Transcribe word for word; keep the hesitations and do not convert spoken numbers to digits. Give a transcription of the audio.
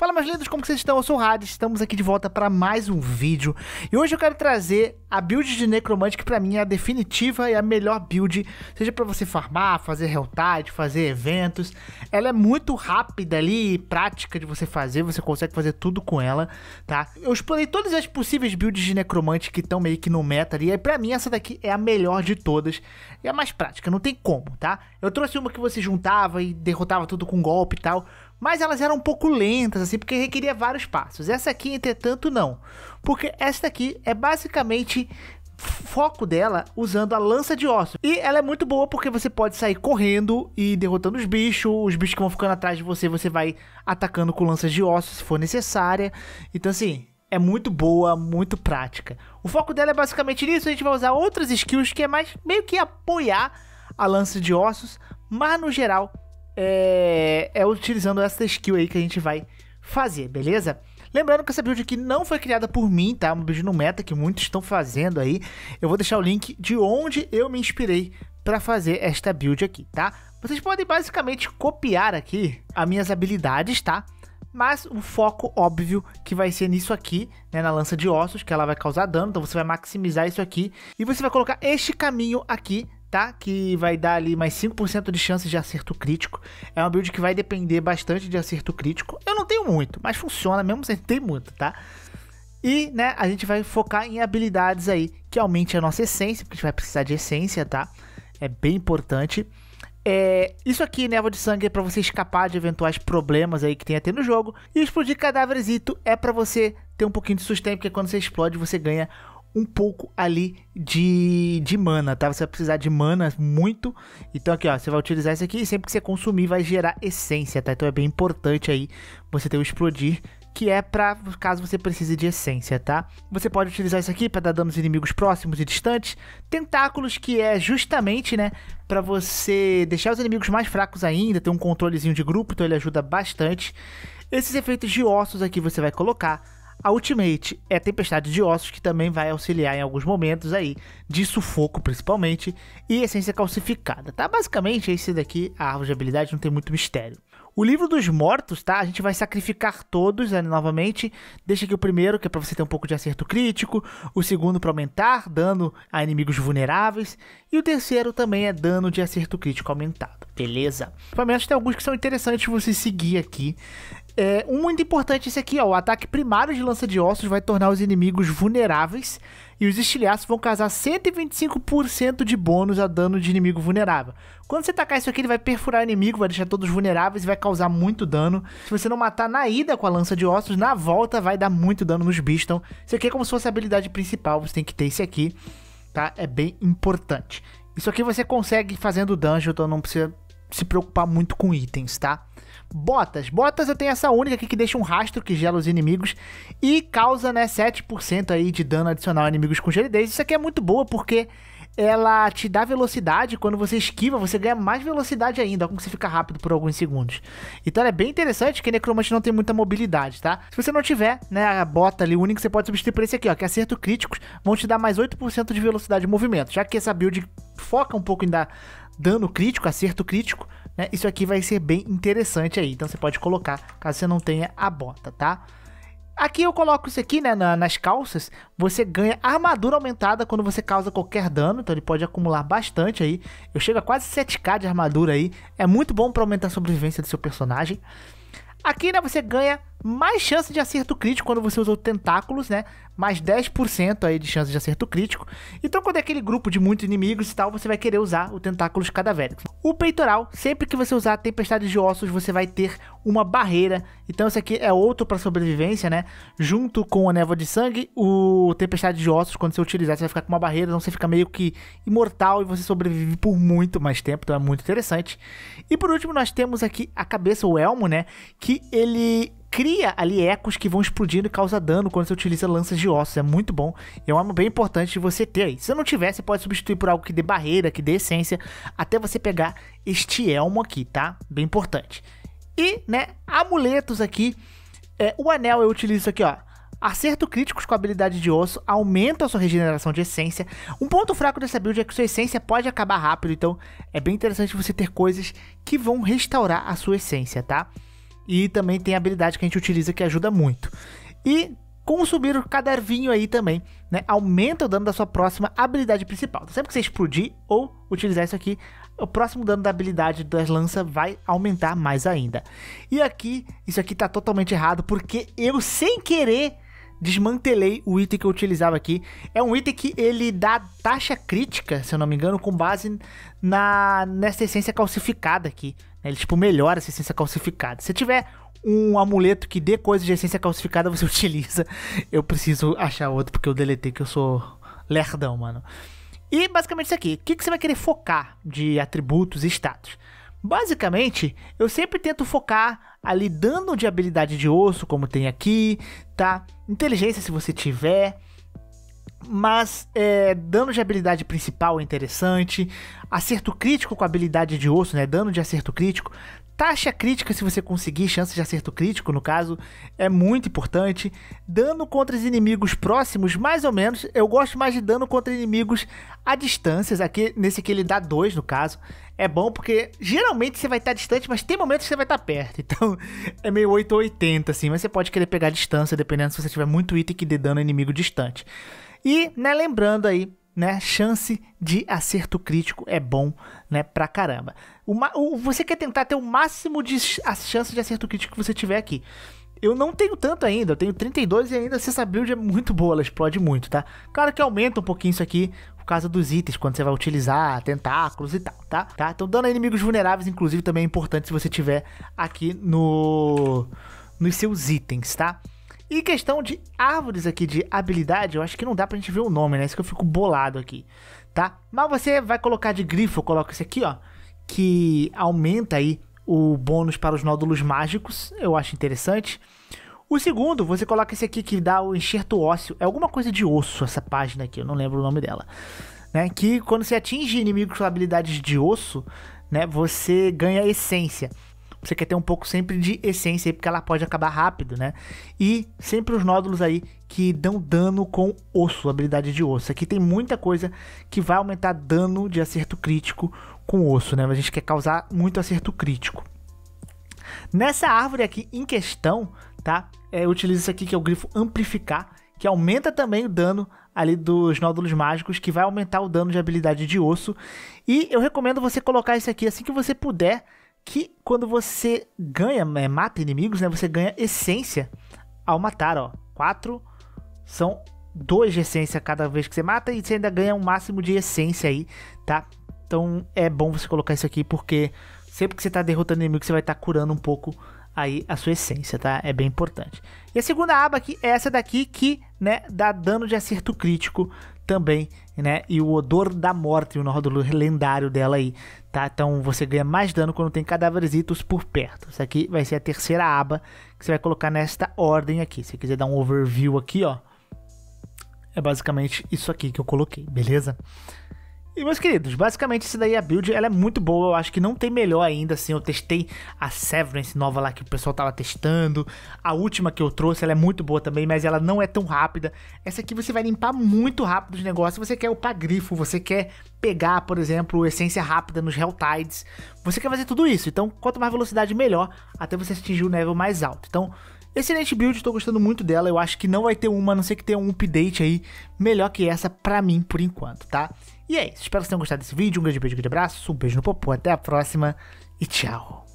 Fala, meus lindos, como que vocês estão? Eu sou o Hades, estamos aqui de volta para mais um vídeo. E hoje eu quero trazer a build de Necromantic, que pra mim é a definitiva e a melhor build, seja para você farmar, fazer Helltide, fazer eventos. Ela é muito rápida ali e prática de você fazer, você consegue fazer tudo com ela, tá? Eu explorei todas as possíveis builds de Necromantic que estão meio que no meta ali, e pra mim essa daqui é a melhor de todas, e a mais prática, não tem como, tá? Eu trouxe uma que você juntava e derrotava tudo com golpe e tal, mas elas eram um pouco lentas, assim, porque requeria vários passos. Essa aqui, entretanto, não. Porque essa aqui é basicamente foco dela usando a lança de ossos. E ela é muito boa porque você pode sair correndo e derrotando os bichos. Os bichos que vão ficando atrás de você, você vai atacando com lanças de ossos, se for necessária. Então, assim, é muito boa, muito prática. O foco dela é basicamente nisso. A gente vai usar outras skills que é mais meio que apoiar a lança de ossos. Mas, no geral, É, é utilizando essa skill aí que a gente vai fazer, beleza? Lembrando que essa build aqui não foi criada por mim, tá? Uma build no meta que muitos estão fazendo aí. Eu vou deixar o link de onde eu me inspirei para fazer esta build aqui, tá? Vocês podem basicamente copiar aqui as minhas habilidades, tá? Mas o foco óbvio que vai ser nisso aqui, né, na lança de ossos, que ela vai causar dano. Então você vai maximizar isso aqui e você vai colocar este caminho aqui, tá? Que vai dar ali mais cinco por cento de chance de acerto crítico. É uma build que vai depender bastante de acerto crítico. Eu não tenho muito, mas funciona mesmo sem ter muito, tá? E, né, a gente vai focar em habilidades aí que aumente a nossa essência, porque a gente vai precisar de essência, tá? É bem importante. É, isso aqui, névoa de sangue, é pra você escapar de eventuais problemas aí que tem até no jogo. E explodir cadáverzinho é pra você ter um pouquinho de sustento, porque quando você explode, você ganha um pouco ali de, de mana, tá? Você vai precisar de mana muito. Então aqui, ó, você vai utilizar isso aqui e sempre que você consumir vai gerar essência, tá? Então é bem importante aí você ter o explodir, que é pra caso você precise de essência, tá? Você pode utilizar isso aqui pra dar dano aos inimigos próximos e distantes. Tentáculos, que é justamente, né, pra você deixar os inimigos mais fracos ainda, ter um controlezinho de grupo, então ele ajuda bastante. Esses efeitos de ossos aqui você vai colocar. A ultimate é tempestade de ossos, que também vai auxiliar em alguns momentos aí, de sufoco principalmente, e essência calcificada, tá? Basicamente esse daqui, a árvore de habilidade, não tem muito mistério. O livro dos mortos, tá? A gente vai sacrificar todos, né, novamente. Deixa aqui o primeiro, que é pra você ter um pouco de acerto crítico. O segundo pra aumentar dano a inimigos vulneráveis. E o terceiro também é dano de acerto crítico aumentado, beleza? Pelo menos tem alguns que são interessantes você seguir aqui. É, um muito importante esse aqui, ó. O ataque primário de lança de ossos vai tornar os inimigos vulneráveis. E os estilhaços vão causar cento e vinte e cinco por cento de bônus a dano de inimigo vulnerável. Quando você tacar isso aqui, ele vai perfurar o inimigo, vai deixar todos vulneráveis e vai causar muito dano. Se você não matar na ida com a lança de ossos, na volta vai dar muito dano nos bichos. Então, isso aqui é como se fosse a habilidade principal, você tem que ter isso aqui, tá? É bem importante. Isso aqui você consegue fazendo dungeon, então não precisa se preocupar muito com itens, tá? Botas. Botas eu tenho essa única aqui que deixa um rastro que gela os inimigos e causa, né, sete por cento aí de dano adicional a inimigos com gelidez. Isso aqui é muito boa porque ela te dá velocidade. Quando você esquiva, você ganha mais velocidade ainda. Olha como você fica rápido por alguns segundos. Então ela é bem interessante, que necromante não tem muita mobilidade, tá? Se você não tiver, né, a bota ali única, você pode substituir por esse aqui, ó, que acerto críticos vão te dar mais oito por cento de velocidade de movimento. Já que essa build foca um pouco em dar dano crítico, acerto crítico, né, isso aqui vai ser bem interessante aí. Então você pode colocar, caso você não tenha a bota, tá? Aqui eu coloco isso aqui, né, na, nas calças. Você ganha armadura aumentada quando você causa qualquer dano. Então ele pode acumular bastante aí. Eu chego a quase sete mil de armadura aí. É muito bom para aumentar a sobrevivência do seu personagem. Aqui, né, você ganha mais chance de acerto crítico quando você usa o tentáculos, né? Mais dez por cento aí de chance de acerto crítico. Então, quando é aquele grupo de muitos inimigos e tal, você vai querer usar o tentáculos cadavéricos. O peitoral, sempre que você usar a tempestade de ossos, você vai ter uma barreira. Então, esse aqui é outro para sobrevivência, né? Junto com a névoa de sangue, o tempestade de ossos, quando você utilizar, você vai ficar com uma barreira. Então, você fica meio que imortal e você sobrevive por muito mais tempo. Então, é muito interessante. E, por último, nós temos aqui a cabeça, o elmo, né? Que ele cria ali ecos que vão explodindo e causa dano quando você utiliza lanças de ossos. É muito bom. É uma arma bem importante de você ter aí. Se você não tiver, você pode substituir por algo que dê barreira, que dê essência, até você pegar este elmo aqui, tá? Bem importante. E, né, amuletos aqui. É, o anel eu utilizo isso aqui, ó. Acerto críticos com a habilidade de osso aumenta a sua regeneração de essência. Um ponto fraco dessa build é que sua essência pode acabar rápido, então é bem interessante você ter coisas que vão restaurar a sua essência, tá? E também tem a habilidade que a gente utiliza que ajuda muito. E consumir o cadervinho aí também, né? Aumenta o dano da sua próxima habilidade principal. Então, sempre que você explodir ou utilizar isso aqui, o próximo dano da habilidade das lanças vai aumentar mais ainda. E aqui, isso aqui tá totalmente errado, porque eu, sem querer, desmantelei o item que eu utilizava aqui. É um item que ele dá taxa crítica, se eu não me engano, com base na, nessa essência calcificada aqui. Ele, tipo, melhora essa essência calcificada. Se tiver um amuleto que dê coisa de essência calcificada, você utiliza. Eu preciso achar outro, porque eu deletei, que eu sou lerdão, mano. E basicamente isso aqui. O que, que você vai querer focar de atributos e status? Basicamente, eu sempre tento focar ali dano de habilidade de osso, como tem aqui, tá? Inteligência, se você tiver. Mas é, dano de habilidade principal é interessante. Acerto crítico com habilidade de osso, né? Dano de acerto crítico. Taxa crítica, se você conseguir, chance de acerto crítico, no caso, é muito importante. Dano contra os inimigos próximos, mais ou menos. Eu gosto mais de dano contra inimigos a distâncias. Aqui, nesse aqui ele dá dois, no caso. É bom porque geralmente você vai estar distante, mas tem momentos que você vai estar perto. Então, é meio oito ou oitenta, assim. Mas você pode querer pegar a distância, dependendo se você tiver muito item que dê dano a inimigo distante. E, né, lembrando aí, né, chance de acerto crítico é bom, né, pra caramba. Uma, o, você quer tentar ter o máximo de a chance de acerto crítico que você tiver aqui. Eu não tenho tanto ainda, eu tenho trinta e dois e ainda essa build é muito boa, ela explode muito, tá? Claro que aumenta um pouquinho isso aqui por causa dos itens, quando você vai utilizar tentáculos e tal, tá? tá? Então dano a inimigos vulneráveis, inclusive, também é importante se você tiver aqui no, nos seus itens, tá? E questão de árvores aqui de habilidade, eu acho que não dá pra gente ver o nome, né? Isso que eu fico bolado aqui, tá? Mas você vai colocar de grifo, eu coloco esse aqui, ó, que aumenta aí o bônus para os nódulos mágicos, eu acho interessante. O segundo, você coloca esse aqui que dá o enxerto ósseo, é alguma coisa de osso essa página aqui, eu não lembro o nome dela, né? Que quando você atinge inimigos com habilidades de osso, né, você ganha essência. Você quer ter um pouco sempre de essência aí, porque ela pode acabar rápido, né? E sempre os nódulos aí que dão dano com osso, habilidade de osso. Aqui tem muita coisa que vai aumentar dano de acerto crítico com osso, né? A gente quer causar muito acerto crítico. Nessa árvore aqui em questão, tá? Eu utilizo isso aqui que é o grifo amplificar, que aumenta também o dano ali dos nódulos mágicos, que vai aumentar o dano de habilidade de osso. E eu recomendo você colocar isso aqui assim que você puder, que quando você ganha, é, mata inimigos, né? Você ganha essência ao matar, ó. Quatro são dois de essência cada vez que você mata e você ainda ganha um máximo de essência aí, tá? Então é bom você colocar isso aqui porque sempre que você tá derrotando inimigo, você vai estar tá curando um pouco aí a sua essência, tá? É bem importante. E a segunda aba aqui é essa daqui que, né, dá dano de acerto crítico também, né? E o odor da morte, o nódulo lendário dela aí, tá? Então você ganha mais dano quando tem cadáveresitos por perto. Isso aqui vai ser a terceira aba que você vai colocar nesta ordem aqui. Se você quiser dar um overview aqui, ó, é basicamente isso aqui que eu coloquei, beleza? E meus queridos, basicamente isso daí, a build, ela é muito boa, eu acho que não tem melhor ainda, assim, eu testei a Severance nova lá que o pessoal tava testando, a última que eu trouxe, ela é muito boa também, mas ela não é tão rápida, essa aqui você vai limpar muito rápido os negócios, você quer upar grifo, você quer pegar, por exemplo, essência rápida nos Helltides, você quer fazer tudo isso, então quanto mais velocidade melhor, até você atingir o nível mais alto, então... Excelente build, tô gostando muito dela, eu acho que não vai ter uma, a não ser que tenha um update aí melhor que essa pra mim por enquanto, tá? E é isso, espero que vocês tenham gostado desse vídeo, um grande beijo, um grande abraço, um beijo no popô, até a próxima e tchau!